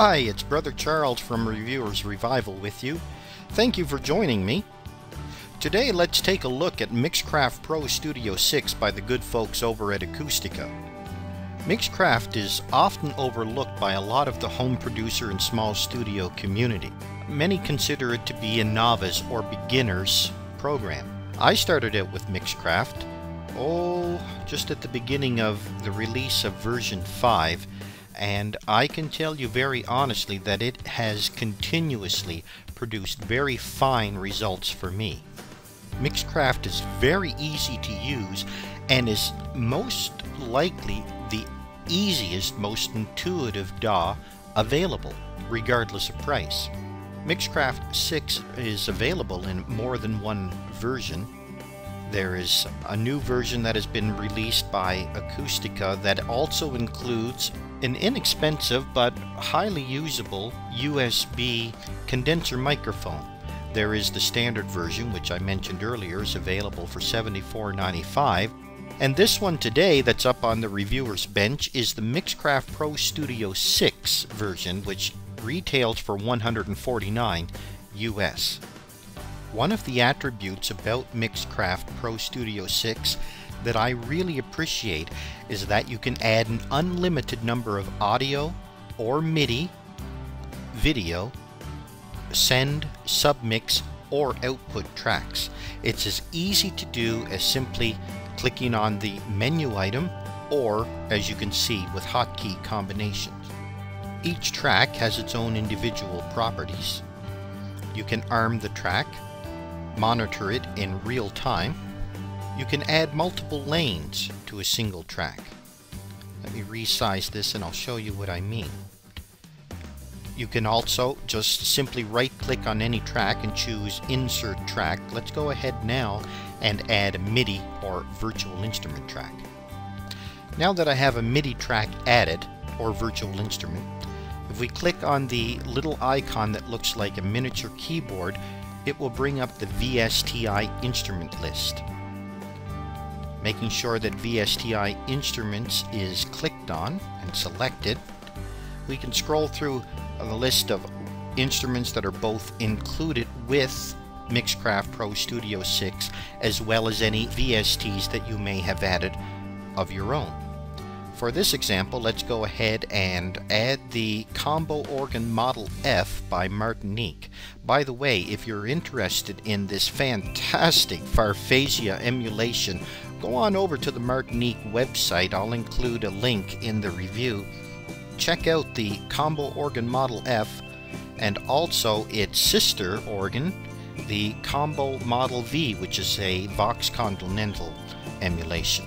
Hi, it's Brother Charles from Reviewers Revival with you. Thank you for joining me. Today let's take a look at Mixcraft Pro Studio 6 by the good folks over at Acoustica. Mixcraft is often overlooked by a lot of the home producer and small studio community. Many consider it to be a novice or beginner's program. I started out with Mixcraft, just at the beginning of the release of version 5. And I can tell you very honestly that it has continuously produced very fine results for me. Mixcraft is very easy to use and is most likely the easiest, most intuitive DAW available, regardless of price. Mixcraft 6 is available in more than one version. There is a new version that has been released by Acoustica that also includes an inexpensive but highly usable USB condenser microphone. There is the standard version, which I mentioned earlier, is available for $74.95. And this one today that's up on the reviewer's bench is the Mixcraft Pro Studio 6 version, which retails for $149 US. One of the attributes about Mixcraft Pro Studio 6 that I really appreciate is that you can add an unlimited number of audio or MIDI, video, send, submix, or output tracks. It's as easy to do as simply clicking on the menu item or, as you can see, with hotkey combinations. Each track has its own individual properties. You can arm the track, monitor it in real time. You can add multiple lanes to a single track. Let me resize this and I'll show you what I mean. You can also just simply right click on any track and choose insert track. Let's go ahead now and add a MIDI or virtual instrument track. Now that I have a MIDI track added or virtual instrument, if we click on the little icon that looks like a miniature keyboard, it will bring up the VSTI instrument list. Making sure that VSTI instruments is clicked on and selected, we can scroll through the list of instruments that are both included with Mixcraft Pro Studio 6 as well as any VSTs that you may have added of your own. For this example, let's go ahead and add the Combo Organ Model F by Martinique. By the way, if you're interested in this fantastic Farfisa emulation, go on over to the Martinique website. I'll include a link in the review. Check out the Combo Organ Model F and also its sister organ, the Combo Model V, which is a Vox Continental emulation.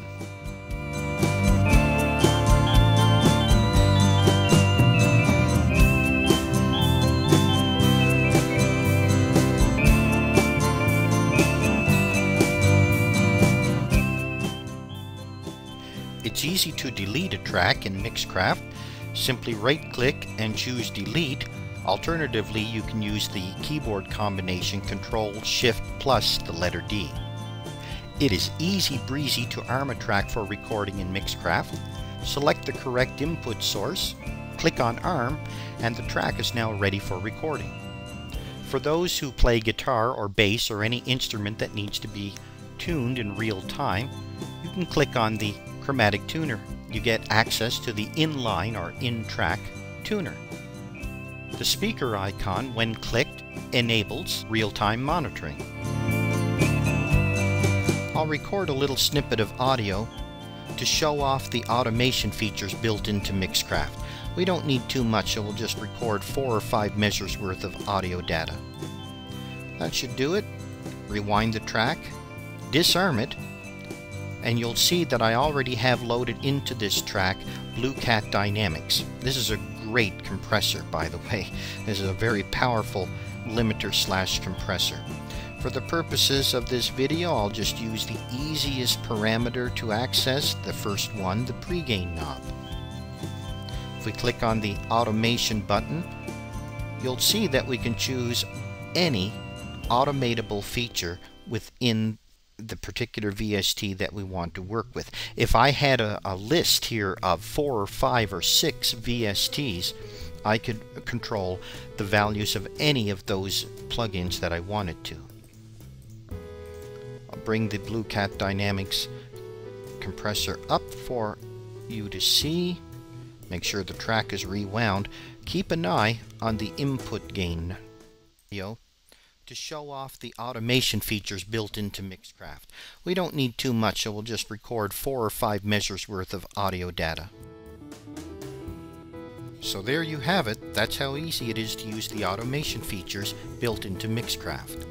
It's easy to delete a track in Mixcraft. Simply right-click and choose Delete. Alternatively, you can use the keyboard combination Ctrl-Shift plus the letter D. It is easy breezy to arm a track for recording in Mixcraft. Select the correct input source, click on Arm, and the track is now ready for recording. For those who play guitar or bass or any instrument that needs to be tuned in real time, you can click on the Chromatic Tuner. You get access to the inline or in-track tuner. The speaker icon, when clicked, enables real-time monitoring. I'll record a little snippet of audio to show off the automation features built into Mixcraft. We don't need too much, so we'll just record 4 or 5 measures worth of audio data. That should do it. Rewind the track, disarm it, and you'll see that I already have loaded into this track Blue Cat Dynamics. This is a great compressor, by the way. This is a very powerful limiter slash compressor. For the purposes of this video, I'll just use the easiest parameter to access, the first one, the pregain knob. If we click on the automation button, you'll see that we can choose any automatable feature within the particular VST that we want to work with. If I had a list here of 4 or 5 or 6 VSTs, I could control the values of any of those plugins that I wanted to. I'll bring the Blue Cat Dynamics compressor up for you to see. Make sure the track is rewound. Keep an eye on the input gain to show off the automation features built into Mixcraft. We don't need too much, so we'll just record 4 or 5 measures worth of audio data. So there you have it. That's how easy it is to use the automation features built into Mixcraft.